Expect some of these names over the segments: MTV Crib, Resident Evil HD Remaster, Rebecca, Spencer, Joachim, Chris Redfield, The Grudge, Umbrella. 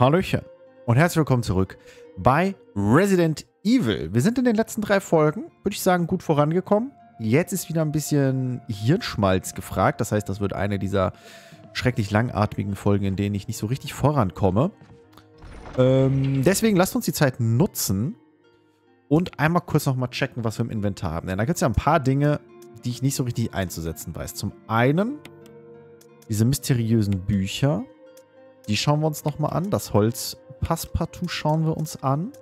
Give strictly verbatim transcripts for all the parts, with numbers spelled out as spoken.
Hallöchen und herzlich willkommen zurück bei Resident Evil. Wir sind in den letzten drei Folgen, würde ich sagen, gut vorangekommen. Jetzt ist wieder ein bisschen Hirnschmalz gefragt. Das heißt, das wird eine dieser schrecklich langatmigen Folgen, in denen ich nicht so richtig vorankomme. Ähm, deswegen lasst uns die Zeit nutzen und einmal kurz nochmal checken, was wir im Inventar haben. Denn da gibt es ja ein paar Dinge, die ich nicht so richtig einzusetzen weiß. Zum einen diese mysteriösen Bücher. Die schauen wir uns nochmal an. Das Holzpasspartout schauen wir uns an.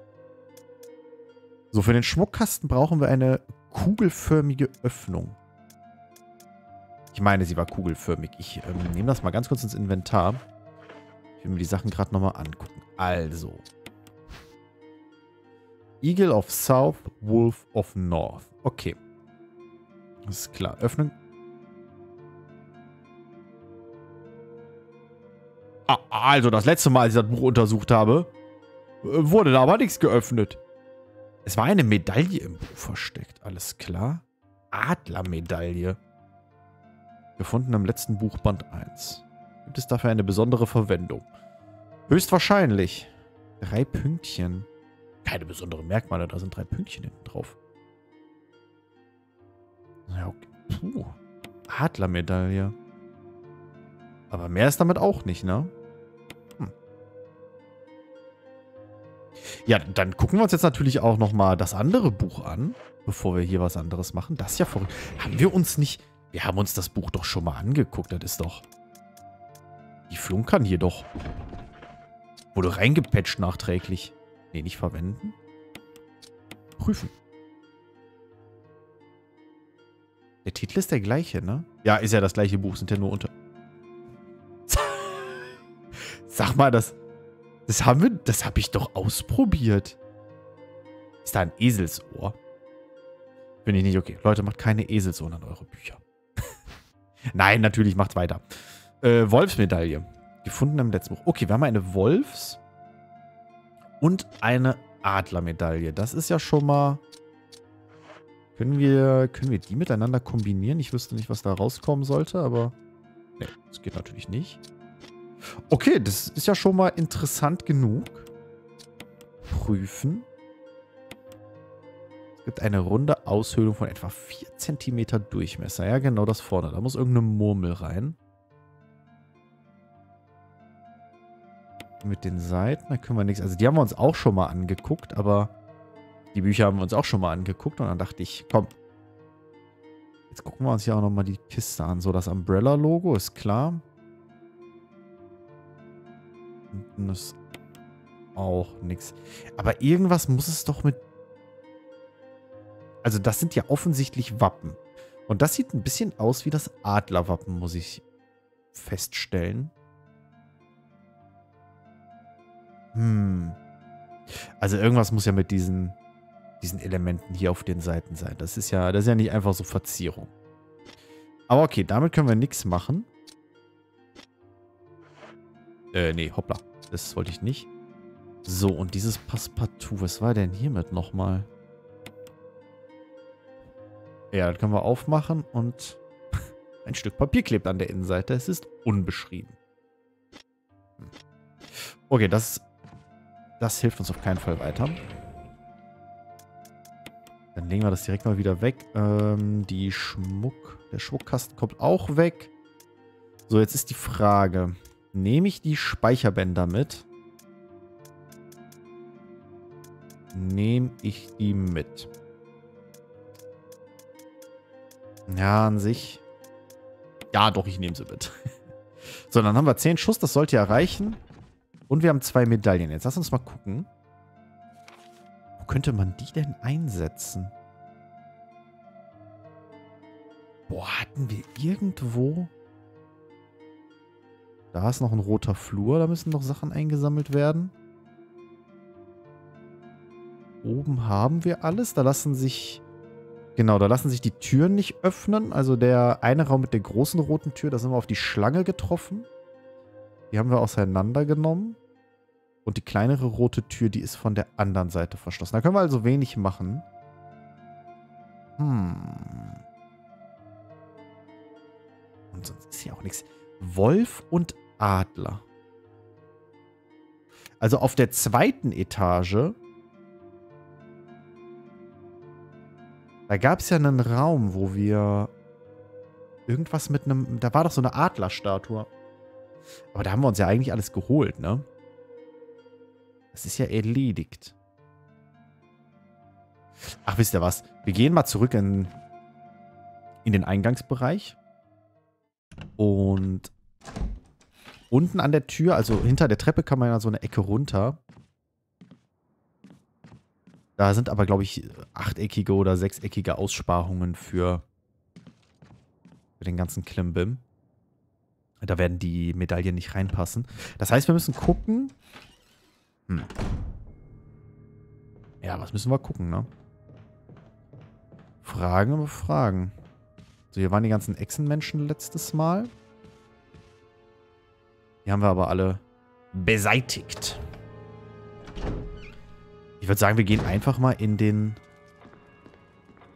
So, für den Schmuckkasten brauchen wir eine kugelförmige Öffnung. Ich meine, sie war kugelförmig. Ich ähm, nehme das mal ganz kurz ins Inventar. Ich will mir die Sachen gerade nochmal angucken. Also. Eagle of South, Wolf of North. Okay. Das ist klar. Öffnen. Ah, also, das letzte Mal, als ich das Buch untersucht habe, wurde da aber nichts geöffnet. Es war eine Medaille im Buch versteckt. Alles klar. Adlermedaille. Gefunden im letzten Buch Band eins. Gibt es dafür eine besondere Verwendung? Höchstwahrscheinlich. Drei Pünktchen. Keine besonderen Merkmale, da sind drei Pünktchen hinten drauf. Ja, okay. Puh. Adlermedaille. Aber mehr ist damit auch nicht, ne? Hm. Ja, dann gucken wir uns jetzt natürlich auch nochmal das andere Buch an, bevor wir hier was anderes machen. Das ist ja verrückt. Haben wir uns nicht... Wir haben uns das Buch doch schon mal angeguckt. Das ist doch... Die flunkern hier doch. Wurde reingepatcht nachträglich. Nee, nicht verwenden. Prüfen. Der Titel ist der gleiche, ne? Ja, ist ja das gleiche Buch. Sind ja nur unter... Sag mal, das, das haben wir, das habe ich doch ausprobiert. Ist da ein Eselsohr? Finde ich nicht okay. Leute, macht keine Eselsohren an eure Bücher. Nein, natürlich, macht weiter. Äh, Wolfsmedaille. Gefunden im letzten Buch. Okay, wir haben eine Wolfs- und eine Adlermedaille. Das ist ja schon mal... Können wir, können wir die miteinander kombinieren? Ich wüsste nicht, was da rauskommen sollte, aber... Nee, das geht natürlich nicht. Okay, das ist ja schon mal interessant genug. Prüfen. Es gibt eine runde Aushöhlung von etwa vier Zentimeter Durchmesser. Ja, genau das vorne. Da muss irgendeine Murmel rein. Mit den Seiten, da können wir nichts. Also die haben wir uns auch schon mal angeguckt, aber die Bücher haben wir uns auch schon mal angeguckt. Und dann dachte ich, komm. Jetzt gucken wir uns hier auch nochmal die Kiste an. So, das Umbrella-Logo ist klar. Ist auch nichts. Aber irgendwas muss es doch mit... Also das sind ja offensichtlich Wappen. Und das sieht ein bisschen aus wie das Adlerwappen, muss ich feststellen. Hm. Also irgendwas muss ja mit diesen, diesen Elementen hier auf den Seiten sein. Das ist ja, das ist ja nicht einfach so Verzierung. Aber okay, damit können wir nichts machen. Äh, nee, hoppla. Das wollte ich nicht. So, und dieses Passepartout, was war denn hiermit nochmal? Ja, das können wir aufmachen und ein Stück Papier klebt an der Innenseite. Es ist unbeschrieben. Okay, das, das hilft uns auf keinen Fall weiter. Dann legen wir das direkt mal wieder weg. Ähm, die Schmuck... Der Schmuckkasten kommt auch weg. So, jetzt ist die Frage... Nehme ich die Speicherbänder mit? Nehme ich die mit? Ja, an sich. Ja, doch, ich nehme sie mit. So, dann haben wir zehn Schuss. Das sollte ja reichen. Und wir haben zwei Medaillen. Jetzt lass uns mal gucken. Wo könnte man die denn einsetzen? Boah, hatten wir irgendwo... Da ist noch ein roter Flur, da müssen noch Sachen eingesammelt werden. Oben haben wir alles, da lassen sich, genau, da lassen sich die Türen nicht öffnen. Also der eine Raum mit der großen roten Tür, da sind wir auf die Schlange getroffen. Die haben wir auseinandergenommen. Und die kleinere rote Tür, die ist von der anderen Seite verschlossen. Da können wir also wenig machen. Hm. Und sonst ist hier auch nichts. Wolf und Adler. Also auf der zweiten Etage, da gab es ja einen Raum, wo wir irgendwas mit einem, da war doch so eine Adlerstatue. Aber da haben wir uns ja eigentlich alles geholt, ne? Das ist ja erledigt. Ach, wisst ihr was? Wir gehen mal zurück in, in den Eingangsbereich. Und unten an der Tür, also hinter der Treppe, kann man ja so eine Ecke runter. Da sind aber, glaube ich, achteckige oder sechseckige Aussparungen für, für den ganzen Klimbim. Da werden die Medaillen nicht reinpassen. Das heißt, wir müssen gucken. Hm. Ja, was müssen wir gucken, ne? Fragen über Fragen. So, hier waren die ganzen Echsenmenschen letztes Mal. Die haben wir aber alle beseitigt. Ich würde sagen, wir gehen einfach mal in den...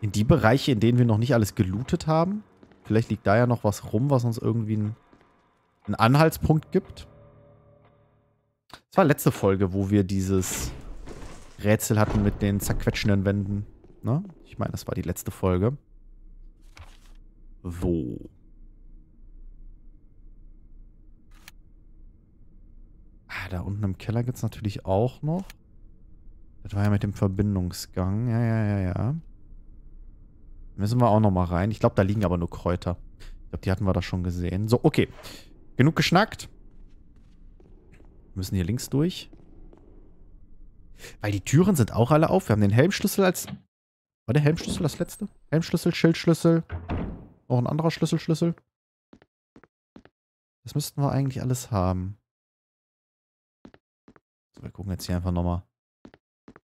in die Bereiche, in denen wir noch nicht alles gelootet haben. Vielleicht liegt da ja noch was rum, was uns irgendwie einen, einen Anhaltspunkt gibt. Das war letzte Folge, wo wir dieses Rätsel hatten mit den zerquetschenden Wänden. Ne? Ich meine, das war die letzte Folge. So. Ah, da unten im Keller gibt es natürlich auch noch. Das war ja mit dem Verbindungsgang. Ja, ja, ja, ja. Müssen wir auch nochmal rein. Ich glaube, da liegen aber nur Kräuter. Ich glaube, die hatten wir da schon gesehen. So, okay. Genug geschnackt. Wir müssen hier links durch. Weil die Türen sind auch alle auf. Wir haben den Helmschlüssel als... War der Helmschlüssel das letzte? Helmschlüssel, Schildschlüssel. Noch ein anderer Schlüsselschlüssel. Das müssten wir eigentlich alles haben. So, wir gucken jetzt hier einfach nochmal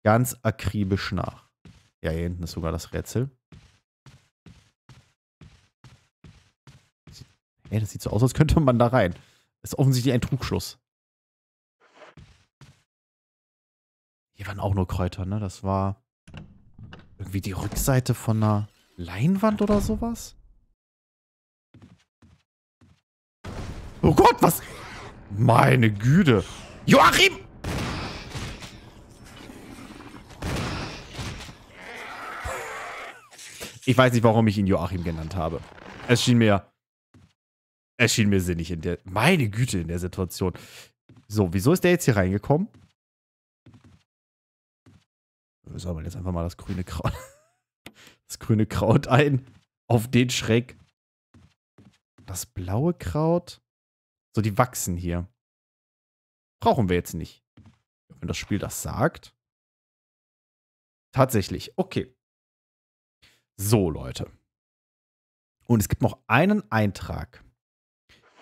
ganz akribisch nach. Ja, hier hinten ist sogar das Rätsel. Ey, das sieht so aus, als könnte man da rein. Das ist offensichtlich ein Trugschluss. Hier waren auch nur Kräuter, ne? Das war irgendwie die Rückseite von einer Leinwand oder sowas. Oh Gott, was? Meine Güte. Joachim! Ich weiß nicht, warum ich ihn Joachim genannt habe. Es schien mir... Es schien mir sinnig in der... Meine Güte, in der Situation. So, wieso ist der jetzt hier reingekommen? Wir sammeln jetzt einfach mal das grüne Kraut. Das grüne Kraut ein. Auf den Schreck. Das blaue Kraut. So, die wachsen hier. Brauchen wir jetzt nicht. Wenn das Spiel das sagt. Tatsächlich. Okay. So, Leute. Und es gibt noch einen Eintrag,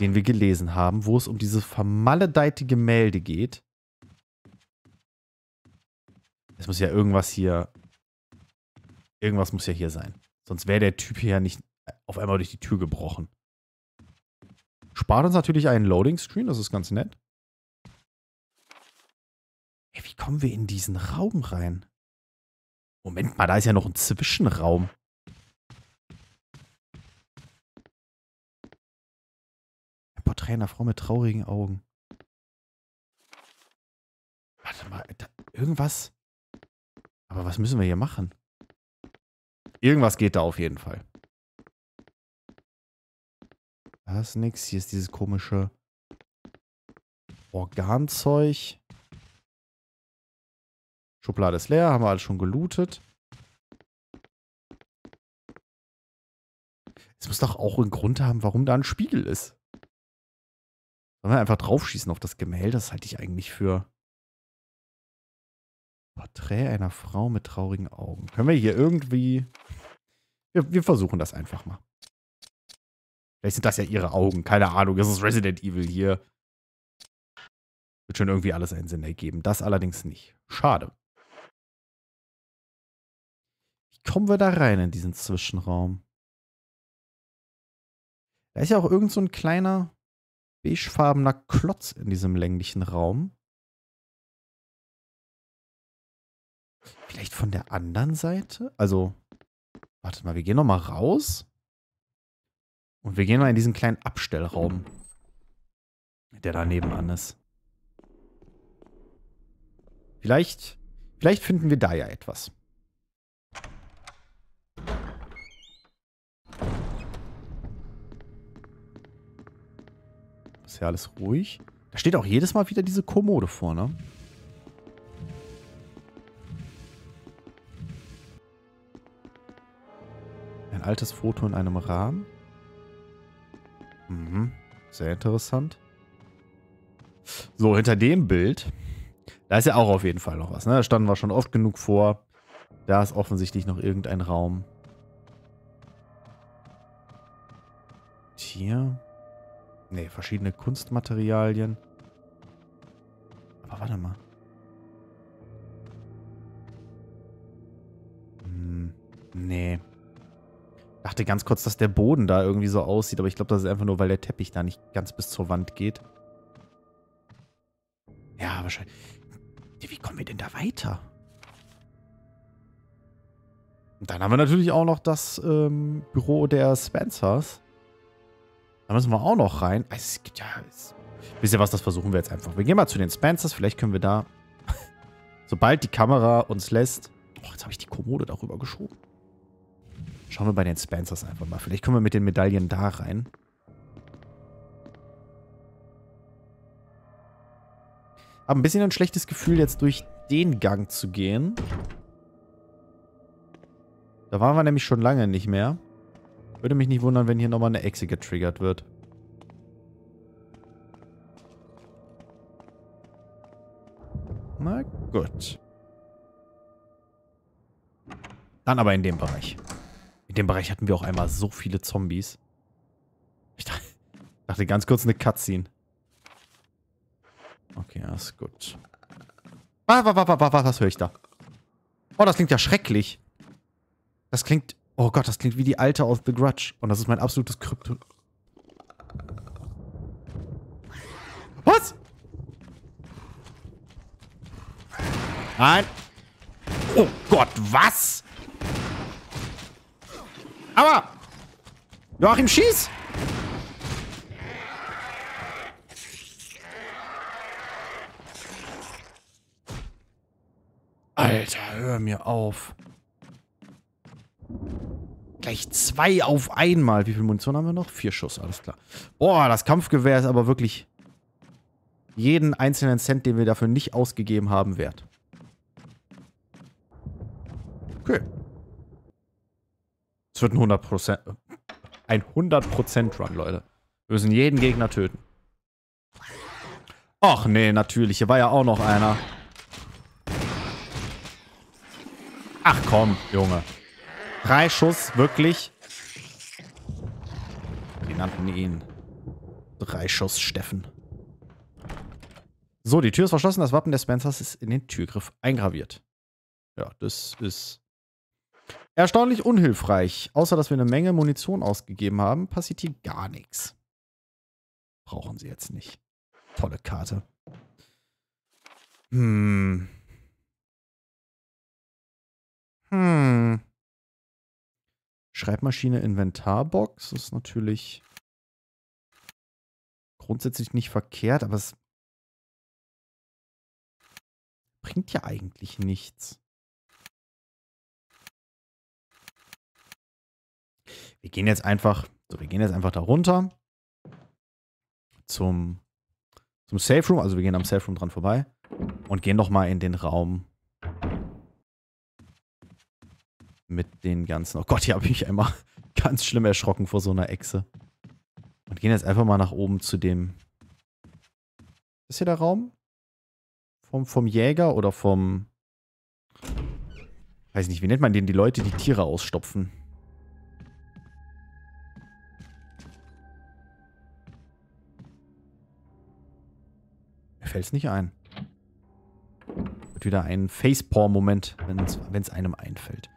den wir gelesen haben, wo es um dieses vermaledeite Gemälde geht. Es muss ja irgendwas hier... Irgendwas muss ja hier sein. Sonst wäre der Typ hier ja nicht auf einmal durch die Tür gebrochen. Spart uns natürlich einen Loading-Screen, das ist ganz nett. Ey, wie kommen wir in diesen Raum rein? Moment mal, da ist ja noch ein Zwischenraum. Porträt einer Frau mit traurigen Augen. Warte mal, da, irgendwas. Aber was müssen wir hier machen? Irgendwas geht da auf jeden Fall. Da ist nix. Hier ist dieses komische Organzeug. Schublade ist leer. Haben wir alles schon gelootet. Es muss doch auch einen Grund haben, warum da ein Spiegel ist. Sollen wir einfach draufschießen auf das Gemälde? Das halte ich eigentlich für... Porträt einer Frau mit traurigen Augen. Können wir hier irgendwie... Wir, wir versuchen das einfach mal. Vielleicht sind das ja ihre Augen. Keine Ahnung, das ist Resident Evil hier. Wird schon irgendwie alles einen Sinn ergeben. Das allerdings nicht. Schade. Wie kommen wir da rein in diesen Zwischenraum? Da ist ja auch irgend so ein kleiner... beigefarbener Klotz in diesem länglichen Raum. Vielleicht von der anderen Seite? Also, warte mal, wir gehen nochmal raus. Und wir gehen mal in diesen kleinen Abstellraum, der da nebenan ist. Vielleicht, vielleicht finden wir da ja etwas. Ist ja alles ruhig. Da steht auch jedes Mal wieder diese Kommode vorne. Ein altes Foto in einem Rahmen. Mhm. Sehr interessant. So, hinter dem Bild, da ist ja auch auf jeden Fall noch was, ne? Da standen wir schon oft genug vor. Da ist offensichtlich noch irgendein Raum. Hier. Ne, verschiedene Kunstmaterialien. Aber warte mal. Hm, nee. Ich dachte ganz kurz, dass der Boden da irgendwie so aussieht, aber ich glaube, das ist einfach nur, weil der Teppich da nicht ganz bis zur Wand geht. Ja, wahrscheinlich. Wie kommen wir denn da weiter? Und dann haben wir natürlich auch noch das ähm, Büro der Spencers. Da müssen wir auch noch rein. Also, es gibt ja, es, wisst ihr was, das versuchen wir jetzt einfach. Wir gehen mal zu den Spencers, vielleicht können wir da, sobald die Kamera uns lässt... Oh, jetzt habe ich die Kommode darüber geschoben. Schauen wir bei den Spencers einfach mal. Vielleicht können wir mit den Medaillen da rein. Hab ein bisschen ein schlechtes Gefühl, jetzt durch den Gang zu gehen. Da waren wir nämlich schon lange nicht mehr. Würde mich nicht wundern, wenn hier nochmal eine Echse getriggert wird. Na gut. Dann aber in dem Bereich. In dem Bereich hatten wir auch einmal so viele Zombies. Ich dachte, dachte ganz kurz eine Cutscene. Okay, das ist gut. Ah, was, was, was, was, was höre ich da? Oh, das klingt ja schrecklich. Das klingt... Oh Gott, das klingt wie die Alte aus The Grudge. Und das ist mein absolutes Krypton. Was? Nein. Oh Gott, was? Aber! Joachim, schieß! Alter, hör mir auf. Gleich zwei auf einmal. Wie viel Munition haben wir noch? Vier Schuss, alles klar. Boah, das Kampfgewehr ist aber wirklich jeden einzelnen Cent, den wir dafür nicht ausgegeben haben, wert. Okay. Es wird ein hundert Prozent... Ein hundert Prozent Run, Leute. Wir müssen jeden Gegner töten. Och, nee, natürlich. Hier war ja auch noch einer. Ach komm, Junge. Drei Schuss, wirklich. Die nannten ihn Drei Schuss Steffen. So, die Tür ist verschlossen. Das Wappen der Spencers ist in den Türgriff eingraviert. Ja, das ist erstaunlich unhilfreich. Außer, dass wir eine Menge Munition ausgegeben haben, passiert hier gar nichts. Brauchen sie jetzt nicht. Tolle Karte. Hm. Hm. Schreibmaschine, Inventarbox ist natürlich grundsätzlich nicht verkehrt, aber es bringt ja eigentlich nichts. Wir gehen jetzt einfach, so, wir gehen jetzt einfach da runter zum, zum Safe Room, also wir gehen am Safe Room dran vorbei und gehen nochmal in den Raum mit den ganzen... Oh Gott, hier habe ich einmal ganz schlimm erschrocken vor so einer Echse. Und gehen jetzt einfach mal nach oben zu dem... Ist hier der Raum? Vom, vom Jäger oder vom... Weiß nicht, wie nennt man den? Die Leute, die Tiere ausstopfen. Mir fällt es nicht ein. Wird wieder ein Facepalm-Moment, wenn es einem einfällt.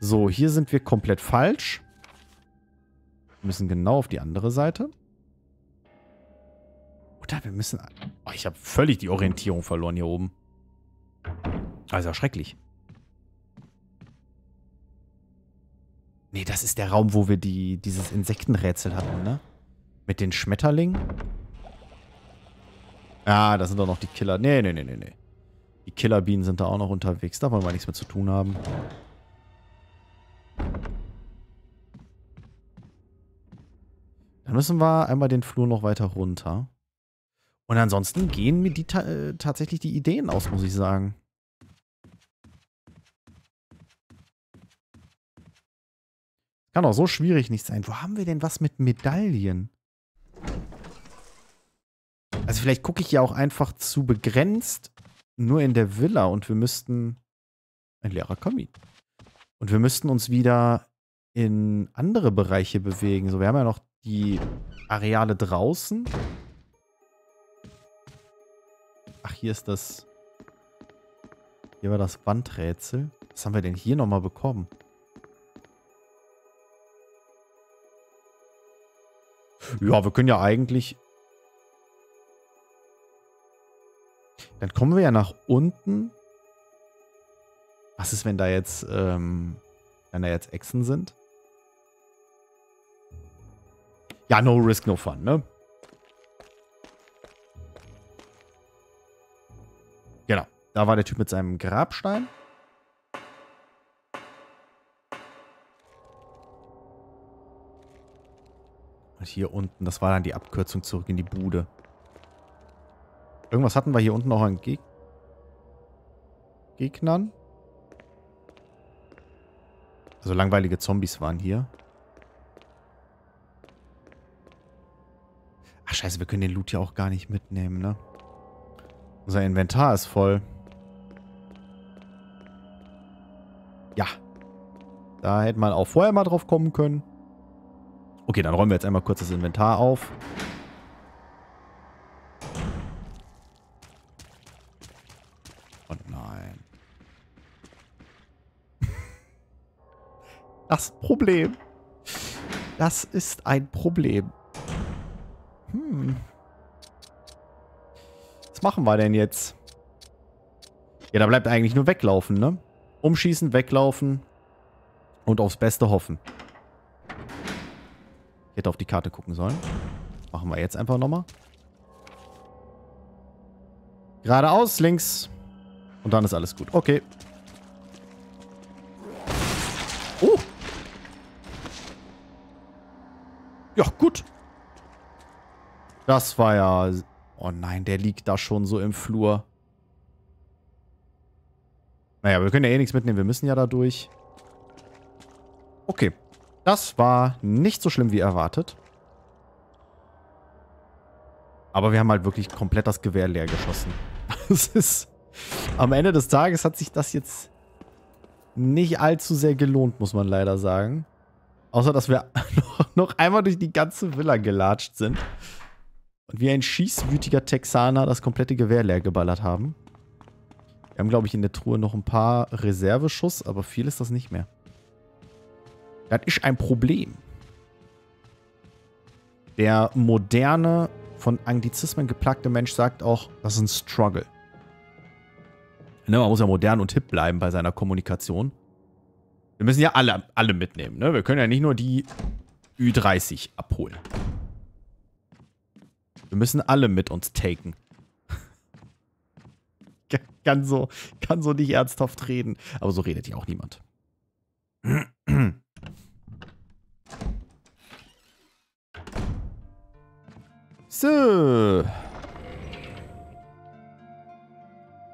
So, hier sind wir komplett falsch. Wir müssen genau auf die andere Seite. Oder wir müssen... Oh, ich habe völlig die Orientierung verloren hier oben. Also schrecklich. Nee, das ist der Raum, wo wir die, dieses Insektenrätsel hatten, ne? Mit den Schmetterlingen. Ah, da sind doch noch die Killer. Nee, nee, nee, nee, nee. Die Killerbienen sind da auch noch unterwegs. Da wollen wir nichts mit zu tun haben. Dann müssen wir einmal den Flur noch weiter runter. Und ansonsten gehen mir die ta- tatsächlich die Ideen aus, muss ich sagen. Kann auch so schwierig nicht sein. Wo haben wir denn was mit Medaillen? Also vielleicht gucke ich ja auch einfach zu begrenzt nur in der Villa und wir müssten... Ein leerer Kamin. Und wir müssten uns wieder in andere Bereiche bewegen. So, wir haben ja noch die Areale draußen. Ach, hier ist das... Hier war das Wandrätsel. Was haben wir denn hier nochmal bekommen? Ja, wir können ja eigentlich... Dann kommen wir ja nach unten. Was ist, wenn da jetzt, ähm, wenn da jetzt Echsen sind? Ja, no risk, no fun, ne? Genau, da war der Typ mit seinem Grabstein. Und hier unten, das war dann die Abkürzung zurück in die Bude. Irgendwas hatten wir hier unten auch an Geg- Gegnern. Also langweilige Zombies waren hier. Ach scheiße, wir können den Loot ja auch gar nicht mitnehmen, ne? Unser Inventar ist voll. Ja. Da hätte man auch vorher mal drauf kommen können. Okay, dann räumen wir jetzt einmal kurz das Inventar auf. Und nein. Das Problem. Das ist ein Problem. Hm. Was machen wir denn jetzt? Ja, da bleibt eigentlich nur weglaufen, ne? Umschießen, weglaufen und aufs Beste hoffen. Ich hätte auf die Karte gucken sollen. Machen wir jetzt einfach nochmal. Geradeaus, links. Und dann ist alles gut. Okay. Oh. Ja, gut. Das war ja... Oh nein, der liegt da schon so im Flur. Naja, wir können ja eh nichts mitnehmen. Wir müssen ja da durch. Okay. Das war nicht so schlimm wie erwartet. Aber wir haben halt wirklich komplett das Gewehr leer geschossen. Das ist... Am Ende des Tages hat sich das jetzt nicht allzu sehr gelohnt, muss man leider sagen. Außer, dass wir noch einmal durch die ganze Villa gelatscht sind. Und wie ein schießwütiger Texaner das komplette Gewehr leer geballert haben. Wir haben, glaube ich, in der Truhe noch ein paar Reserveschuss, aber viel ist das nicht mehr. Das ist ein Problem. Der moderne, von Anglizismen geplagte Mensch sagt auch, das ist ein Struggle. Ne, man muss ja modern und hip bleiben bei seiner Kommunikation. Wir müssen ja alle, alle mitnehmen. Ne? Wir können ja nicht nur die Ü dreißig abholen. Wir müssen alle mit uns taken. kann, so, kann so nicht ernsthaft reden. Aber so redet ja auch niemand. So.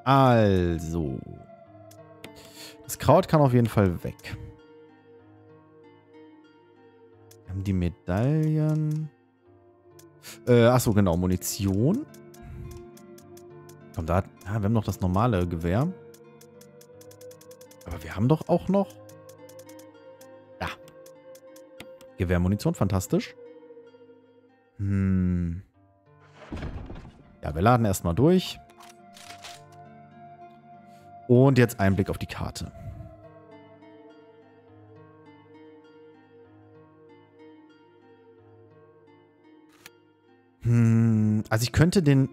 Also. Das Kraut kann auf jeden Fall weg. Wir haben die Medaillen. Äh, achso, genau. Munition. Komm, da. Ah, wir haben noch das normale Gewehr. Aber wir haben doch auch noch. Da. Gewehrmunition, fantastisch. Hm. Ja, wir laden erstmal durch. Und jetzt ein Blick auf die Karte. Hm, also ich könnte den...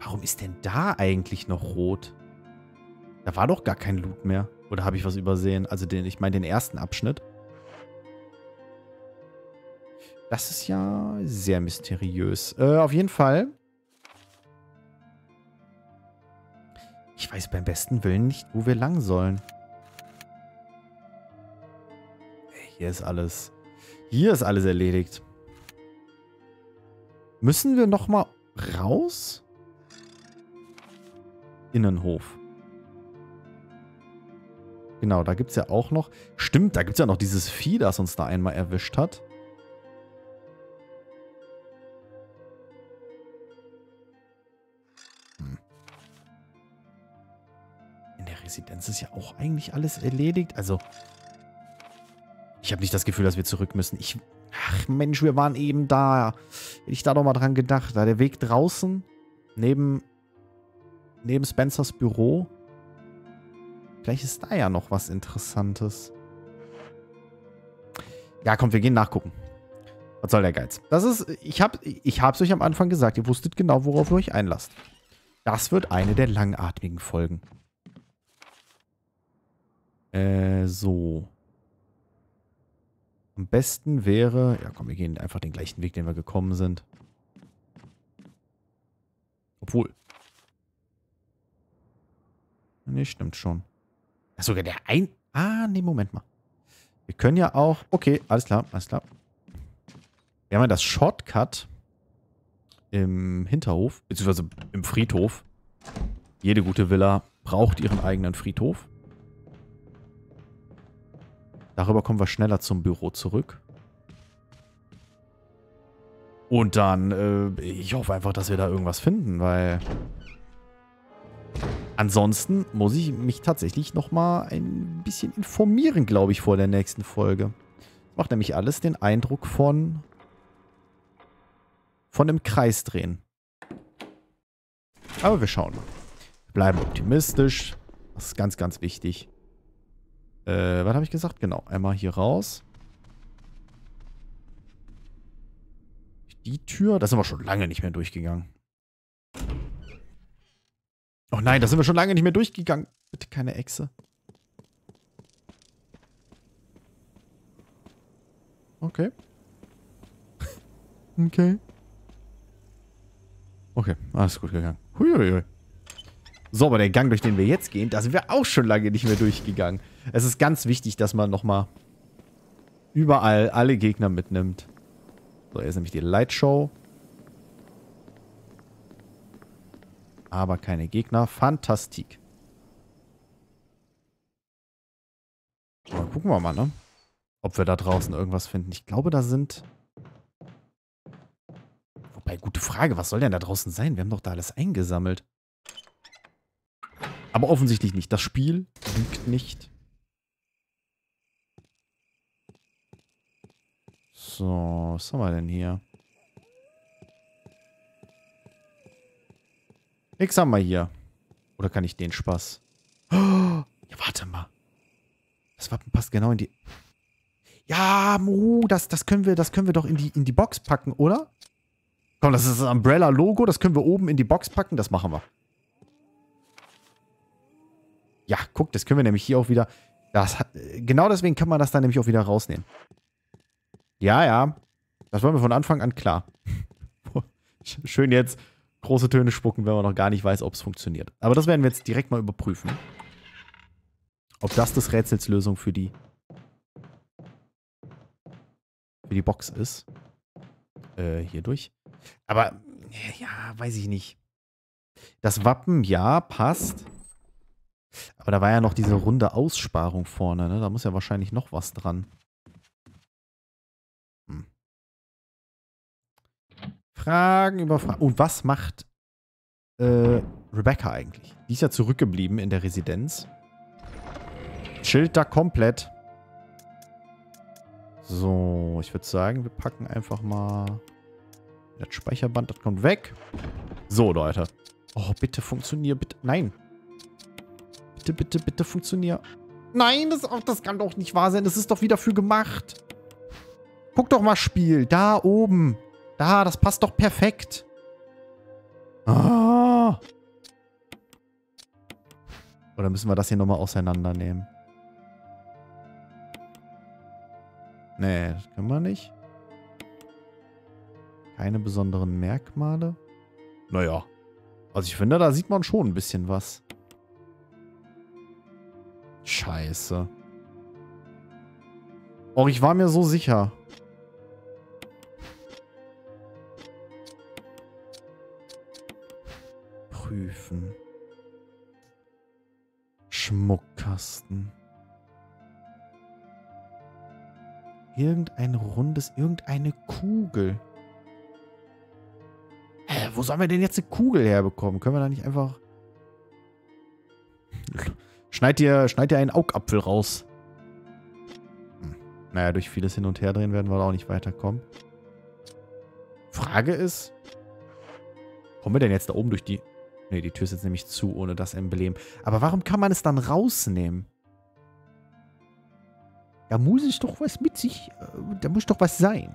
Warum ist denn da eigentlich noch rot? Da war doch gar kein Loot mehr. Oder habe ich was übersehen? Also den, ich meine den ersten Abschnitt. Das ist ja sehr mysteriös. Äh, auf jeden Fall... Ich weiß beim besten Willen nicht, wo wir lang sollen. Hier ist alles. Hier ist alles erledigt. Müssen wir nochmal raus? Innenhof. Genau, da gibt es ja auch noch... Stimmt, da gibt es ja noch dieses Vieh, das uns da einmal erwischt hat. Hm. In der Residenz ist ja auch eigentlich alles erledigt. Also... Ich habe nicht das Gefühl, dass wir zurück müssen. Ich, ach Mensch, wir waren eben da. Hätte ich da doch mal dran gedacht. Da der Weg draußen, neben, neben Spencers Büro. Vielleicht ist da ja noch was Interessantes. Ja, komm, wir gehen nachgucken. Was soll der Geiz? Das ist, ich habe ich hab's euch am Anfang gesagt. Ihr wusstet genau, worauf ihr euch einlasst. Das wird eine der langatmigen Folgen. Äh, so. Am besten wäre... Ja, komm, wir gehen einfach den gleichen Weg, den wir gekommen sind. Obwohl. Nee, stimmt schon. Ach, sogar der ein... Ah, nee, Moment mal. Wir können ja auch... Okay, alles klar, alles klar. Wir haben ja das Shortcut im Hinterhof, beziehungsweise im Friedhof. Jede gute Villa braucht ihren eigenen Friedhof. Darüber kommen wir schneller zum Büro zurück. Und dann, äh, ich hoffe einfach, dass wir da irgendwas finden, weil... Ansonsten muss ich mich tatsächlich nochmal ein bisschen informieren, glaube ich, vor der nächsten Folge. Das macht nämlich alles den Eindruck von... von einem Kreis drehen. Aber wir schauen mal. Wir bleiben optimistisch. Das ist ganz, ganz wichtig. Äh, was habe ich gesagt? Genau, einmal hier raus. Die Tür, da sind wir schon lange nicht mehr durchgegangen. Oh nein, da sind wir schon lange nicht mehr durchgegangen. Bitte keine Echse. Okay. Okay. Okay, alles gut gegangen. Huiuiui. So, aber der Gang, durch den wir jetzt gehen, da sind wir auch schon lange nicht mehr durchgegangen. Es ist ganz wichtig, dass man nochmal überall alle Gegner mitnimmt. So, hier ist nämlich die Lightshow. Aber keine Gegner. Fantastik. So, dann gucken wir mal, ne? Ob wir da draußen irgendwas finden. Ich glaube, da sind... Wobei, gute Frage. Was soll denn da draußen sein? Wir haben doch da alles eingesammelt. Aber offensichtlich nicht. Das Spiel lügt nicht. So, was haben wir denn hier? Nix haben wir hier. Oder kann ich den Spaß? Oh, ja, warte mal. Das Wappen passt genau in die... Ja, Mo, das, das, können wir, das können wir doch in die, in die Box packen, oder? Komm, das ist das Umbrella-Logo. Das können wir oben in die Box packen. Das machen wir. Ja, guck, das können wir nämlich hier auch wieder... Das hat, genau deswegen kann man das dann nämlich auch wieder rausnehmen. Ja, ja. Das war mir von Anfang an klar. Schön jetzt große Töne spucken, wenn man noch gar nicht weiß, ob es funktioniert. Aber das werden wir jetzt direkt mal überprüfen. Ob das das Rätselslösung für die... für die Box ist. Äh, hier durch. Aber, ja, weiß ich nicht. Das Wappen, ja, passt. Aber da war ja noch diese runde Aussparung vorne, ne? Da muss ja wahrscheinlich noch was dran. Hm. Fragen über Fragen. Und was macht äh, Rebecca eigentlich? Die ist ja zurückgeblieben in der Residenz. Chillt da komplett. So, ich würde sagen, wir packen einfach mal das Speicherband. Das kommt weg. So, Leute. Oh, bitte funktionier, bitte. Nein. Bitte, bitte, bitte funktionier. Nein, das, oh, das kann doch nicht wahr sein. Das ist doch wieder für gemacht. Guck doch mal, Spiel. Da oben. Da, das passt doch perfekt. Ah. Oder müssen wir das hier nochmal auseinandernehmen? Nee, das können wir nicht. Keine besonderen Merkmale. Naja. Also ich finde, da sieht man schon ein bisschen was. Scheiße. Oh, ich war mir so sicher. Prüfen. Schmuckkasten. Irgendein rundes, irgendeine Kugel. Hä, wo sollen wir denn jetzt eine Kugel herbekommen? Können wir da nicht einfach... Schneid dir, schneid dir einen Augapfel raus. Hm. Naja, durch vieles Hin- und Herdrehen werden wir da auch nicht weiterkommen. Frage ist... Kommen wir denn jetzt da oben durch die... Ne, die Tür ist jetzt nämlich zu, ohne das Emblem. Aber warum kann man es dann rausnehmen? Da muss es doch was mit sich... Da muss doch was sein.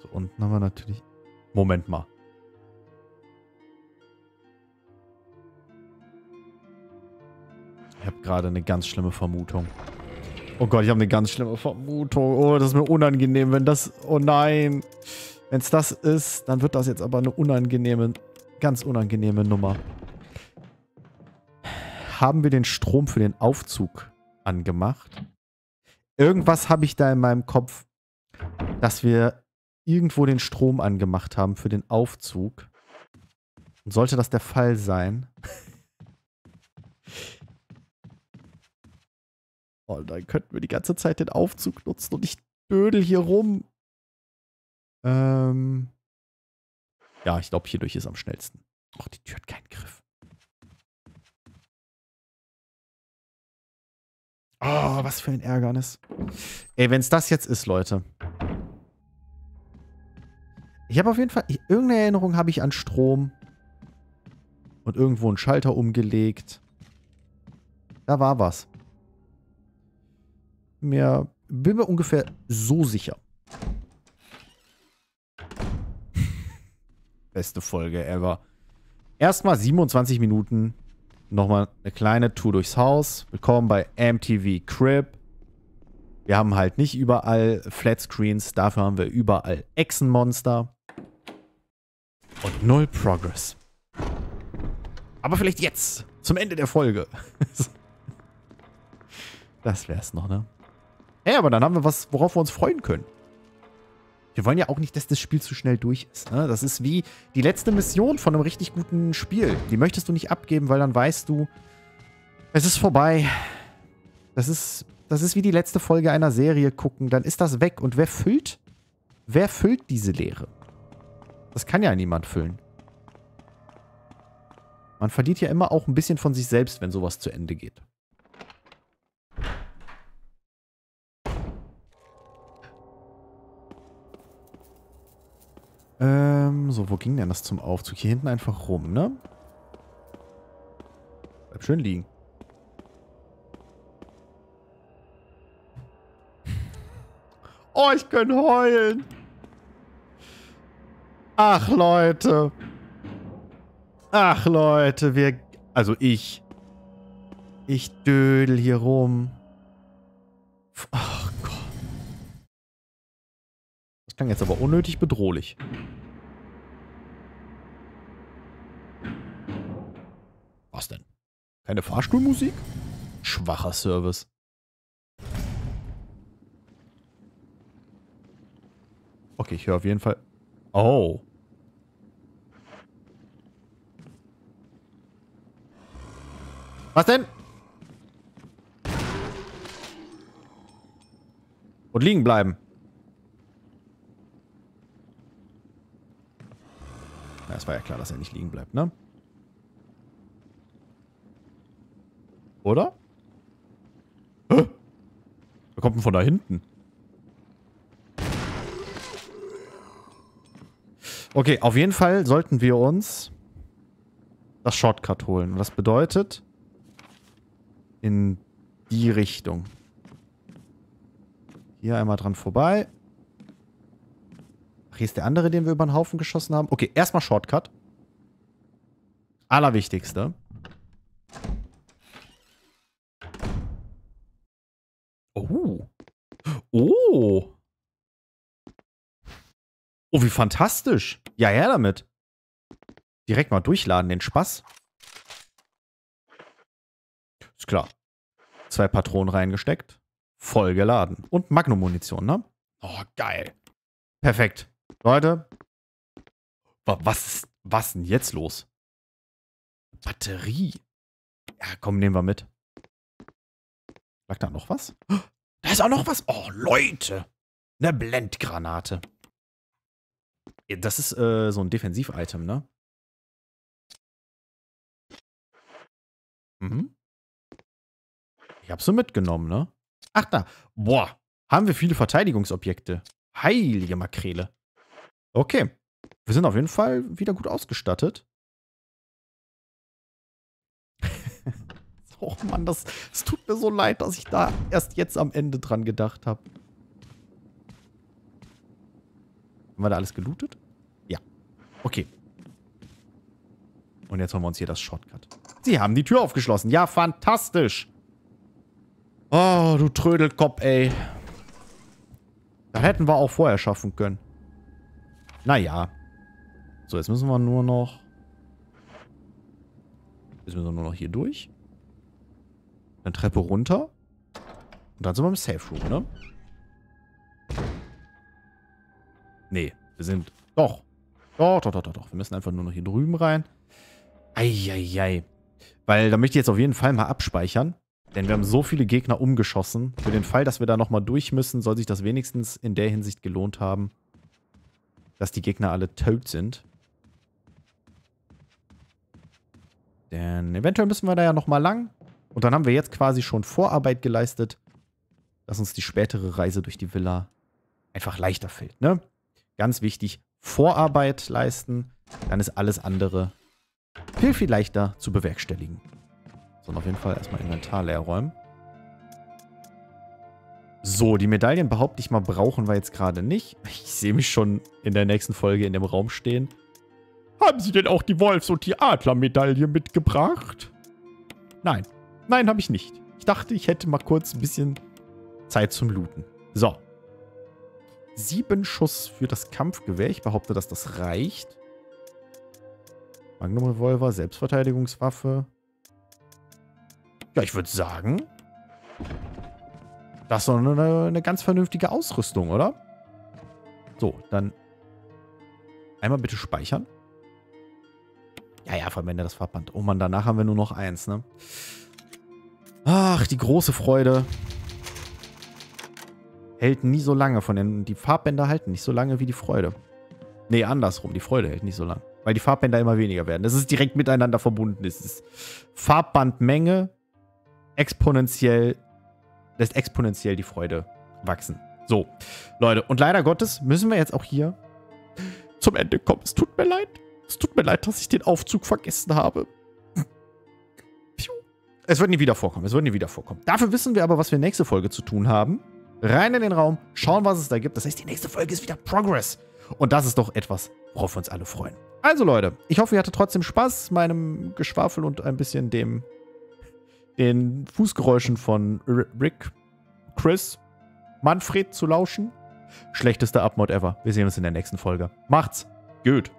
So, unten haben wir natürlich... Moment mal. Ich habe gerade eine ganz schlimme Vermutung. Oh Gott, ich habe eine ganz schlimme Vermutung. Oh, das ist mir unangenehm, wenn das... Oh nein. Wenn es das ist, dann wird das jetzt aber eine unangenehme... Ganz unangenehme Nummer. Haben wir den Strom für den Aufzug angemacht? Irgendwas habe ich da in meinem Kopf, dass wir irgendwo den Strom angemacht haben für den Aufzug. Und sollte das der Fall sein... Oh, dann könnten wir die ganze Zeit den Aufzug nutzen und ich dödel hier rum. Ähm. Ja, ich glaube, hierdurch ist am schnellsten. Och, die Tür hat keinen Griff. Oh, was für ein Ärgernis. Ey, wenn es das jetzt ist, Leute. Ich habe auf jeden Fall... Irgendeine Erinnerung habe ich an Strom. Und irgendwo einen Schalter umgelegt. Da war was. Mir bin mir ungefähr so sicher. Beste Folge ever. Erstmal siebenundzwanzig Minuten. Nochmal eine kleine Tour durchs Haus. Willkommen bei M T V Crib. Wir haben halt nicht überall Flatscreens. Dafür haben wir überall Echsenmonster. Und null Progress. Aber vielleicht jetzt. Zum Ende der Folge. Das wär's noch, ne? Ey, aber dann haben wir was, worauf wir uns freuen können. Wir wollen ja auch nicht, dass das Spiel zu schnell durch ist. Ne? Das ist wie die letzte Mission von einem richtig guten Spiel. Die möchtest du nicht abgeben, weil dann weißt du, es ist vorbei. Das ist, das ist wie die letzte Folge einer Serie gucken. Dann ist das weg. Und wer füllt? Wer füllt diese Leere? Das kann ja niemand füllen. Man verdient ja immer auch ein bisschen von sich selbst, wenn sowas zu Ende geht. Ähm, so, wo ging denn das zum Aufzug? Hier hinten einfach rum, ne? Bleib schön liegen. Oh, ich kann heulen. Ach, Leute. Ach, Leute, wir... Also ich. Ich dödel hier rum. Ach Gott. Das klang jetzt aber unnötig bedrohlich. Was denn? Keine Fahrstuhlmusik? Schwacher Service. Okay, ich höre auf jeden Fall... Oh. Was denn? Und liegen bleiben. Na, es war ja klar, dass er nicht liegen bleibt, ne? Oder? Hä? Wer kommt denn von da hinten? Okay, auf jeden Fall sollten wir uns das Shortcut holen. Und das bedeutet in die Richtung. Hier einmal dran vorbei. Ach, hier ist der andere, den wir über den Haufen geschossen haben. Okay, erstmal Shortcut. Allerwichtigste. Oh. Oh. Oh, wie fantastisch. Ja, her damit. Direkt mal durchladen, den Spaß. Ist klar. Zwei Patronen reingesteckt, voll geladen. Und Magnum-Munition, ne? Oh, geil. Perfekt. Leute. Was ist was denn jetzt los? Batterie. Ja, komm, nehmen wir mit. Lag da noch was? Da ist auch noch was. Oh, Leute. Eine Blendgranate. Das ist äh, so ein Defensiv-Item, ne? Mhm. Ich hab sie mitgenommen, ne? Ach da. Boah. Haben wir viele Verteidigungsobjekte. Heilige Makrele. Okay. Wir sind auf jeden Fall wieder gut ausgestattet. Oh Mann, das, das tut mir so leid, dass ich da erst jetzt am Ende dran gedacht habe. Haben wir da alles gelootet? Ja. Okay. Und jetzt holen wir uns hier das Shortcut. Sie haben die Tür aufgeschlossen. Ja, fantastisch. Oh, du Trödelkopf, ey. Das hätten wir auch vorher schaffen können. Naja. So, jetzt müssen wir nur noch... Jetzt müssen wir nur noch hier durch. Eine Treppe runter. Und dann sind wir im Safe Room, ne? Nee, wir sind... Doch. Doch, doch, doch, doch, doch. Wir müssen einfach nur noch hier drüben rein. Eieiei. Weil da möchte ich jetzt auf jeden Fall mal abspeichern. Denn wir haben so viele Gegner umgeschossen. Für den Fall, dass wir da nochmal durch müssen, soll sich das wenigstens in der Hinsicht gelohnt haben, dass die Gegner alle tot sind. Denn eventuell müssen wir da ja nochmal lang. Und dann haben wir jetzt quasi schon Vorarbeit geleistet, dass uns die spätere Reise durch die Villa einfach leichter fällt, ne? Ganz wichtig, Vorarbeit leisten, dann ist alles andere viel, viel leichter zu bewerkstelligen. So, und auf jeden Fall erstmal Inventar leer räumen. So, die Medaillen behaupte ich mal, brauchen wir jetzt gerade nicht. Ich sehe mich schon in der nächsten Folge in dem Raum stehen. Haben Sie denn auch die Wolfs- und die Adlermedaille mitgebracht? Nein. Nein, habe ich nicht. Ich dachte, ich hätte mal kurz ein bisschen Zeit zum Looten. So. Sieben Schuss für das Kampfgewehr. Ich behaupte, dass das reicht. Magnum Revolver, Selbstverteidigungswaffe. Ja, ich würde sagen, das ist doch eine, eine ganz vernünftige Ausrüstung, oder? So, dann einmal bitte speichern. Ja, ja, verwende das Farbband. Oh Mann, danach haben wir nur noch eins, ne? Ach, die große Freude. Hält nie so lange von den... Die Farbbänder halten nicht so lange wie die Freude. Nee, andersrum. Die Freude hält nicht so lange. Weil die Farbbänder immer weniger werden. Das ist direkt miteinander verbunden. Das ist Farbbandmenge exponentiell... lässt exponentiell die Freude wachsen. So, Leute. Und leider Gottes müssen wir jetzt auch hier zum Ende kommen. Es tut mir leid. Es tut mir leid, dass ich den Aufzug vergessen habe. Es wird nie wieder vorkommen. Es wird nie wieder vorkommen. Dafür wissen wir aber, was wir nächste Folge zu tun haben. Rein in den Raum, schauen, was es da gibt. Das heißt, die nächste Folge ist wieder Progress. Und das ist doch etwas, worauf wir uns alle freuen. Also Leute, ich hoffe, ihr hattet trotzdem Spaß, meinem Geschwafel und ein bisschen dem, den Fußgeräuschen von Rick, Chris, Manfred zu lauschen. Schlechtester Abmod ever. Wir sehen uns in der nächsten Folge. Macht's gut.